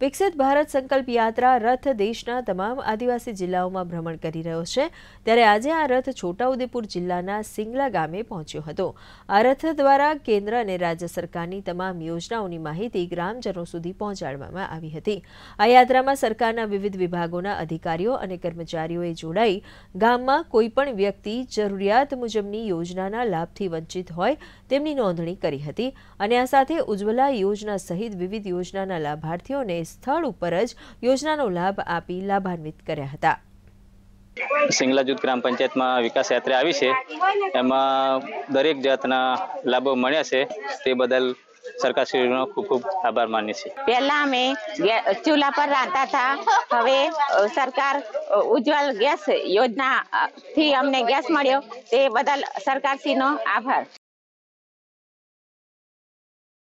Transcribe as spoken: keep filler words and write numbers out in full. विकसित भारत संकल्प यात्रा रथ देशना तमाम आदिवासी जिल्लाओं में भ्रमण करी रह्यो छे त्यारे आज आ रथ छोटाउदेपुर जिल्लाना सिंगला गामे पहोंच्यो हतो। आ रथ द्वारा केन्द्र अने राज्य सरकारनी तमाम योजनाओनी माहिती ग्रामजनों सुधी पहोंचाडवामां आवी हती। आ यात्रामां सरकारना विविध विभागोना अधिकारीओ अने कर्मचारीओए जोडाई गाममां कोईपण व्यक्ति जरूरियात मुजबनी योजनाना लाभथी वंचित होय तेमनी नोंधणी करी हती अने आ साथे उज्ज्वला योजना सहित विविध योजनाना लाभार्थीओने स्थल पर ज योजनानो लाभ आपी लाभान्वित कर्या हता। सिंगला जूथ ग्राम पंचायत में विकास यात्रा आई है, एम दरेक जातना लाभों मळ्या छे ते बदल सरकार श्री नो खूब खूब आभार मानी छे। पहला अमे चूल्हा पर रांधता था, हवे सरकार उज्ज्वल गैस योजना थी अमने गैस मळ्यो ते बदल सरकार श्री नो आभार।